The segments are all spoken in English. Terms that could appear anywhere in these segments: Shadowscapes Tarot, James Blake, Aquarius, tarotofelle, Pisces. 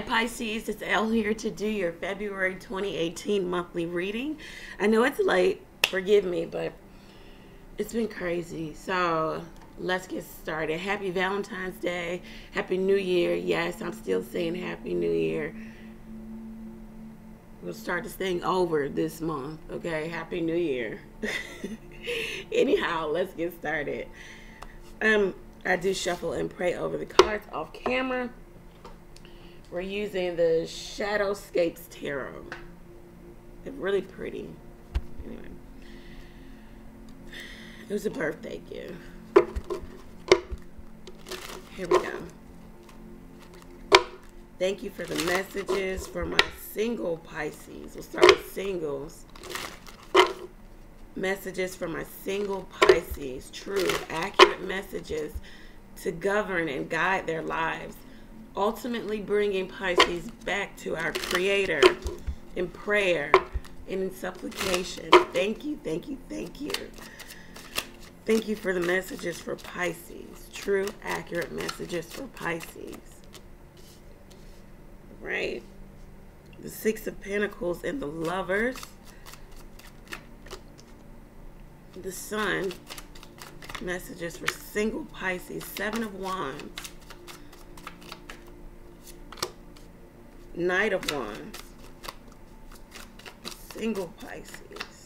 Hi Pisces, it's Elle here to do your February 2018 monthly reading. I know it's late, forgive me, but it's been crazy. So let's get started. Happy Valentine's Day, Happy New Year. Yes, I'm still saying Happy New Year. We'll start this thing over this month, okay? Happy New Year. Anyhow, let's get started. I do shuffle and pray over the cards off camera. We're using the Shadowscapes Tarot. They're really pretty. Anyway. It was a birthday gift. Here we go. Thank you for the messages for my single Pisces. We'll start with singles. Messages for my single Pisces. True, accurate messages to govern and guide their lives. Ultimately bringing Pisces back to our Creator in prayer and in supplication. Thank you, thank you, thank you. Thank you for the messages for Pisces. True, accurate messages for Pisces. Right. The Six of Pentacles and the Lovers. The Sun. Messages for single Pisces. Seven of Wands. Knight of Wands, single Pisces,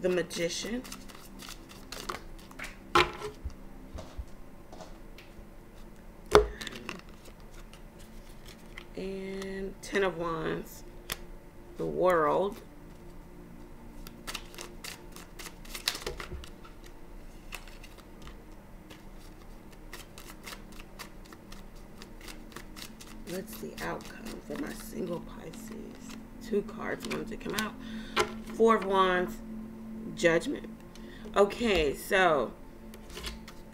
the Magician, and Ten of Wands, the World, Let's see outcome for my single Pisces. Two cards wanted to come out. Four of Wands, Judgment. Okay, so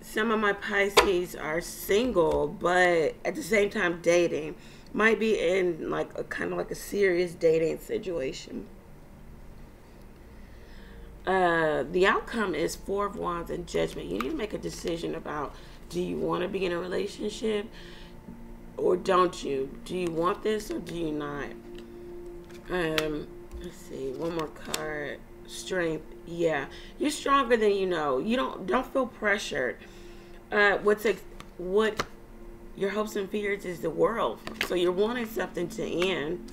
some of my Pisces are single, but at the same time dating. Might be in like a kind of like a serious dating situation. The outcome is Four of Wands and Judgment. You need to make a decision about, do you want to be in a relationship? Or don't you? Do you want this or do you not? Let's see. One more card. Strength. Yeah. You're stronger than you know. You don't feel pressured. What your hopes and fears is the world. So you're wanting something to end.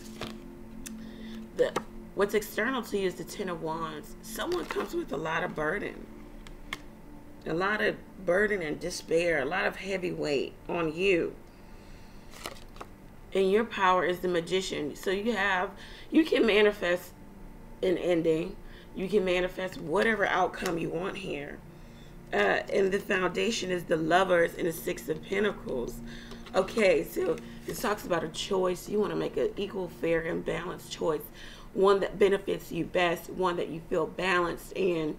What's external to you is the Ten of Wands. Someone comes with a lot of burden. A lot of burden and despair. A lot of heavy weight on you. And your power is the Magician. So you can manifest an ending. You can manifest whatever outcome you want here. And the foundation is the Lovers and the Six of Pentacles. Okay, so it talks about a choice. You want to make an equal, fair, and balanced choice. One that benefits you best. One that you feel balanced in.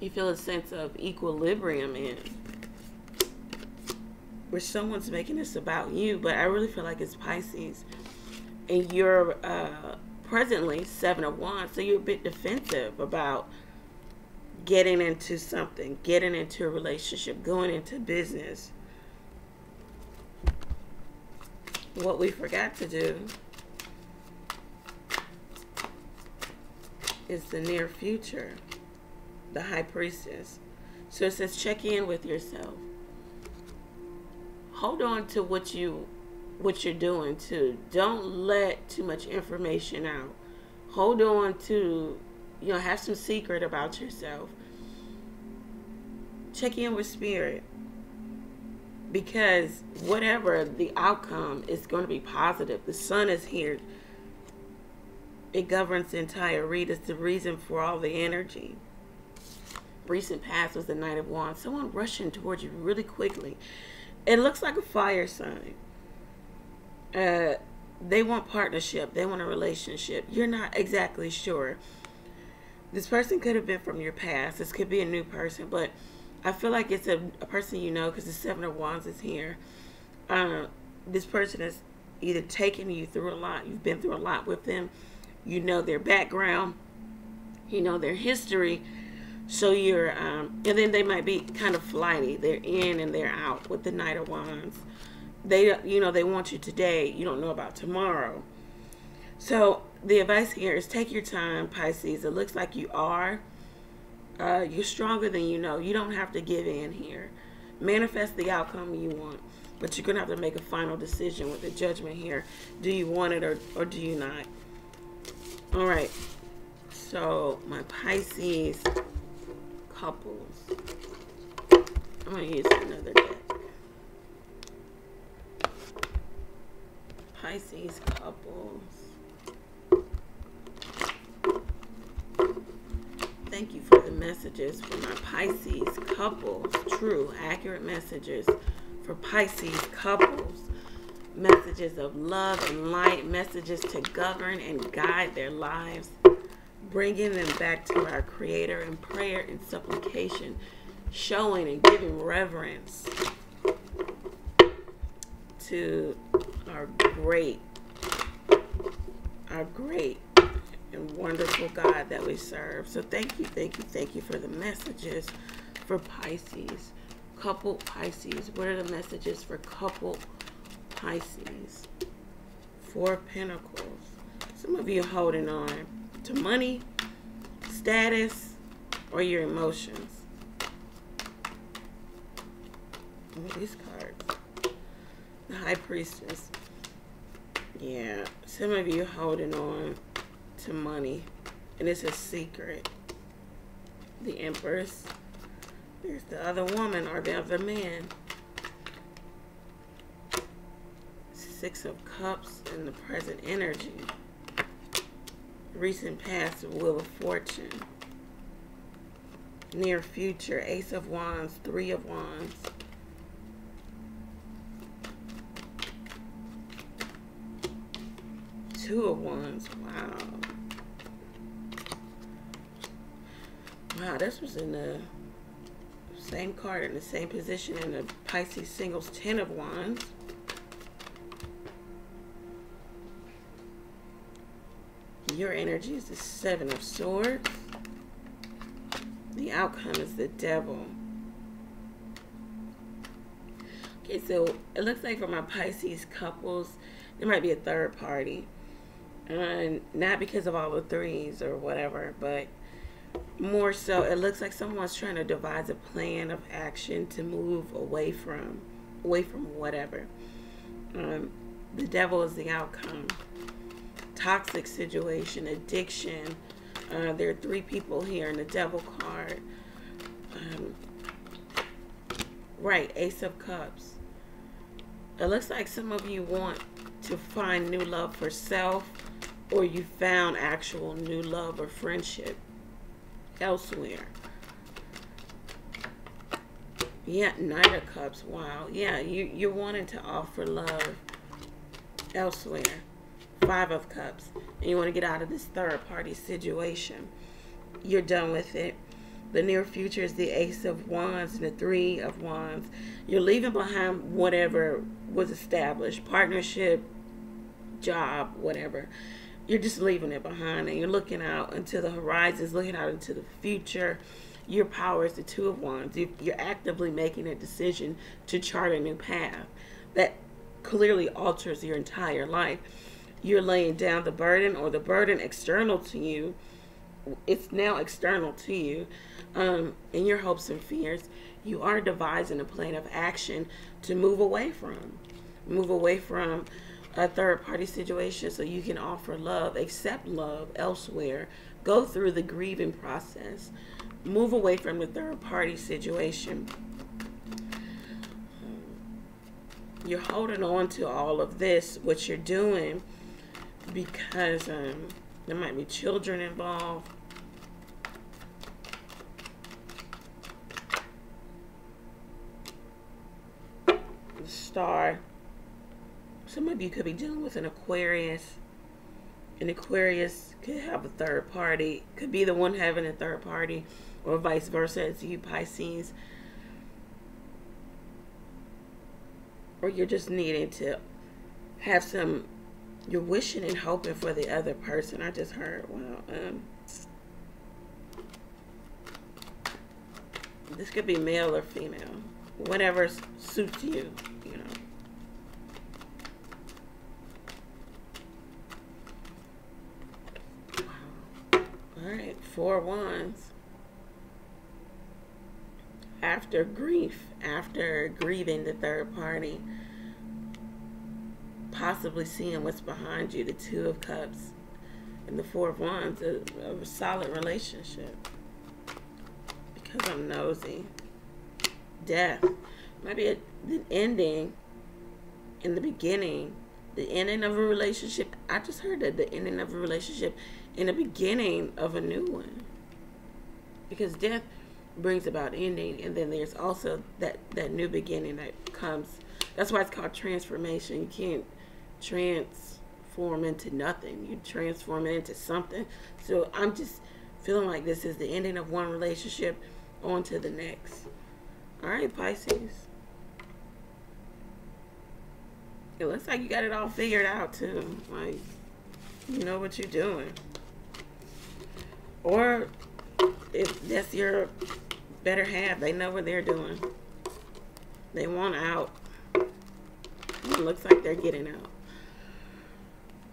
You feel a sense of equilibrium in. Where someone's making this about you, but I really feel like it's Pisces. And you're presently Seven of Wands, so you're a bit defensive about getting into something, getting into a relationship, going into business. What we forgot to do is the near future, the High Priestess. So it says check in with yourself. Hold on to what you're doing too. Don't let too much information out. Hold on to, you know, have some secret about yourself. Check in with spirit. Because whatever the outcome is going to be positive. The Sun is here. It governs the entire read. It's the reason for all the energy. Recent past was the Knight of Wands. Someone rushing towards you really quickly. It looks like a fire sign. They want partnership. They want a relationship. You're not exactly sure. This person could have been from your past. This could be a new person, but I feel like it's a person you know because the Seven of Wands is here. This person is either taking you through a lot. You've been through a lot with them. You know their background. You know their history. So you're, and then they might be kind of flighty. They're in and they're out with the Knight of Wands. They, you know, they want you today. You don't know about tomorrow. So the advice here is take your time, Pisces. It looks like you are. You're stronger than you know. You don't have to give in here. Manifest the outcome you want. But you're going to have to make a final decision with the judgment here. Do you want it or do you not? All right. So my Pisces couples. I'm going to use another deck. Pisces couples. Thank you for the messages for my Pisces couples. True, accurate messages for Pisces couples. Messages of love and light. Messages to govern and guide their lives. Bringing them back to our Creator in prayer and supplication. Showing and giving reverence to our great and wonderful God that we serve. So thank you for the messages for Pisces. Couple Pisces. What are the messages for couple Pisces? Four Pentacles. Some of you are holding on to money, status, or your emotions. Oh, these cards. The High Priestess. Yeah, some of you holding on to money, and it's a secret. The Empress. There's the other woman or the other man. Six of Cups and the present energy. Recent past, Wheel of Fortune. Near future, Ace of Wands, Three of Wands. Two of Wands. Wow. Wow, this was in the same card in the same position in the Pisces singles. Ten of Wands. Your energy is the Seven of Swords. The outcome is the Devil. Okay, so it looks like for my Pisces couples, there might be a third party. And not because of all the threes or whatever, but more so it looks like someone's trying to devise a plan of action to move away from whatever. The Devil is the outcome. Toxic situation, addiction. There are three people here in the Devil card. Right, Ace of Cups. It looks like some of you want to find new love for self, or you found actual new love or friendship elsewhere. Yeah, Knight of Cups. Wow. Yeah, you're wanting to offer love elsewhere. Five of Cups. And you want to get out of this third party situation. You're done with it. The near future is the Ace of Wands and the Three of Wands. You're leaving behind whatever was established. Partnership, job, whatever. You're just leaving it behind, and you're looking out into the horizons, looking out into the future. Your power is the Two of Wands. You're actively making a decision to chart a new path that clearly alters your entire life. You're laying down the burden, or the burden external to you. It's now external to you. In your hopes and fears, you are devising a plan of action to move away from a third-party situation so you can offer love, accept love elsewhere, go through the grieving process, move away from the third-party situation. You're holding on to all of this, what you're doing, because there might be children involved. The Star. Some of you could be dealing with an Aquarius. An Aquarius could have a third party, could be the one having a third party, or vice versa. It's you, Pisces. Or you're just needing to have some, you're wishing and hoping for the other person. I just heard, wow. This could be male or female. Whatever suits you, you know. Four Wands. After grief, after grieving the third party, possibly seeing what's behind you, the Two of Cups, and the Four of Wands, a solid relationship. Because I'm nosy. Death. Might be an ending in the beginning. The ending of a relationship. I just heard that, the ending of a relationship and the beginning of a new one. Because death brings about ending, and then there's also that new beginning that comes. That's why it's called transformation. You can't transform into nothing. You transform it into something. So I'm just feeling like this is the ending of one relationship, on to the next. All right, Pisces. It looks like you got it all figured out too. Like, you know what you're doing. Or if that's your better half, they know what they're doing. They want out. It looks like they're getting out.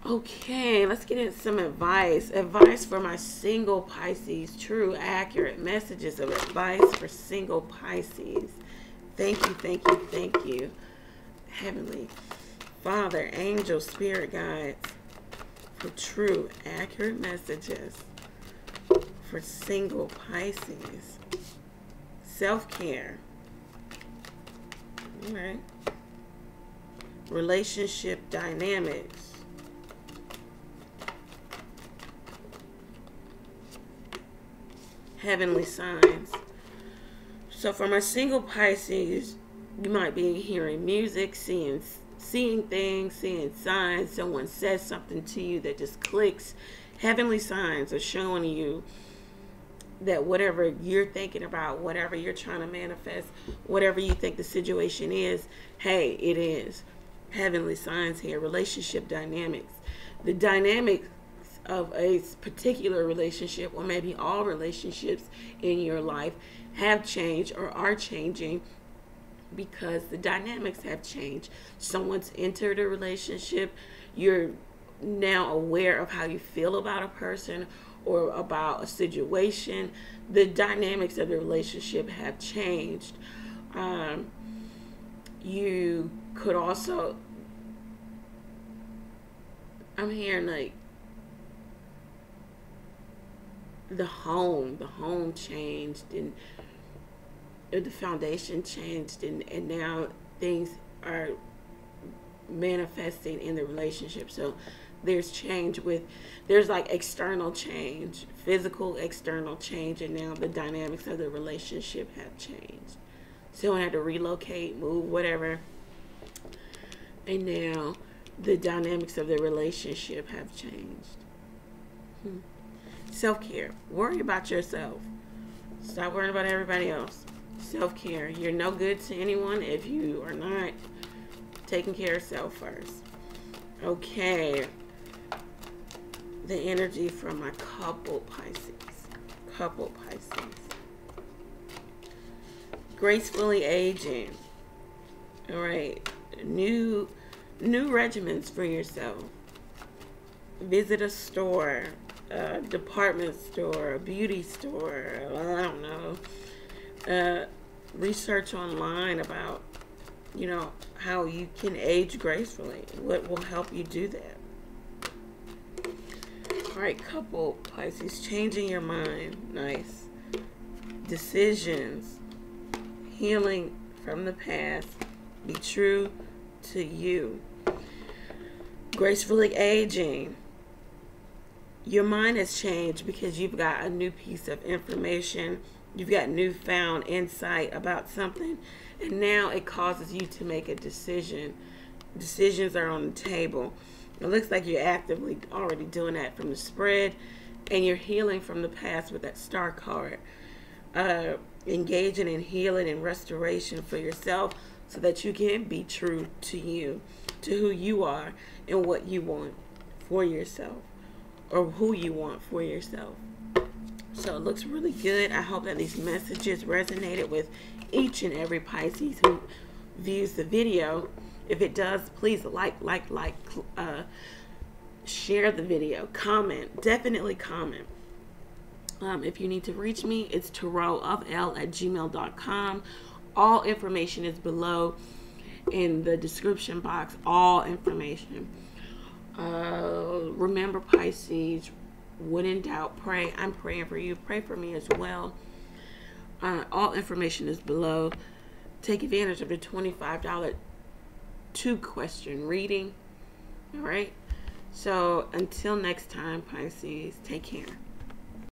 Okay, let's get into some advice. Advice for my single Pisces. True, accurate messages of advice for single Pisces. Thank you, thank you, thank you. Heavenly Father, Angel, Spirit Guides, for true, accurate messages for single Pisces. Self-care. All right. Relationship dynamics. Heavenly signs. So for my single Pisces, you might be hearing music, seeing things, seeing signs. Someone says something to you that just clicks. Heavenly signs are showing you that whatever you're thinking about, whatever you're trying to manifest, whatever you think the situation is, hey, it is. Heavenly signs here. Relationship dynamics. The dynamics of a particular relationship, or maybe all relationships in your life, have changed or are changing because the dynamics have changed. Someone's entered a relationship. You're now aware of how you feel about a person or about a situation. The dynamics of the relationship have changed. You could also, I'm hearing like the home changed, and the foundation changed, and now things are manifesting in the relationship. So there's change with, there's like external change, physical external change, and now the dynamics of the relationship have changed. Someone had to relocate, move, whatever, and now the dynamics of the relationship have changed. Self-care. Worry about yourself. Stop worrying about everybody else. Self-care. You're no good to anyone if you are not taking care of self first. Okay. The energy from my couple Pisces. Couple Pisces. Gracefully aging. All right. New regimens for yourself. Visit a store. A department store, a beauty store, I don't know, research online about, you know, how you can age gracefully, what will help you do that. All right, couple Pisces, changing your mind, nice. Decisions, healing from the past, be true to you. Gracefully aging. Your mind has changed because you've got a new piece of information. You've got newfound insight about something. And now it causes you to make a decision. Decisions are on the table. It looks like you're actively already doing that from the spread. And you're healing from the past with that star card. Engaging in healing and restoration for yourself so that you can be true to you. To who you are and what you want for yourself. Or who you want for yourself. So it looks really good. I hope that these messages resonated with each and every Pisces who views the video. If it does, please share the video, comment, definitely comment. If you need to reach me, it's tarotofelle@gmail.com. All information is below in the description box. All information. Remember, Pisces, when in doubt, pray. I'm praying for you. Pray for me as well. All information is below. Take advantage of the $25 two-question reading. All right? So until next time, Pisces, take care.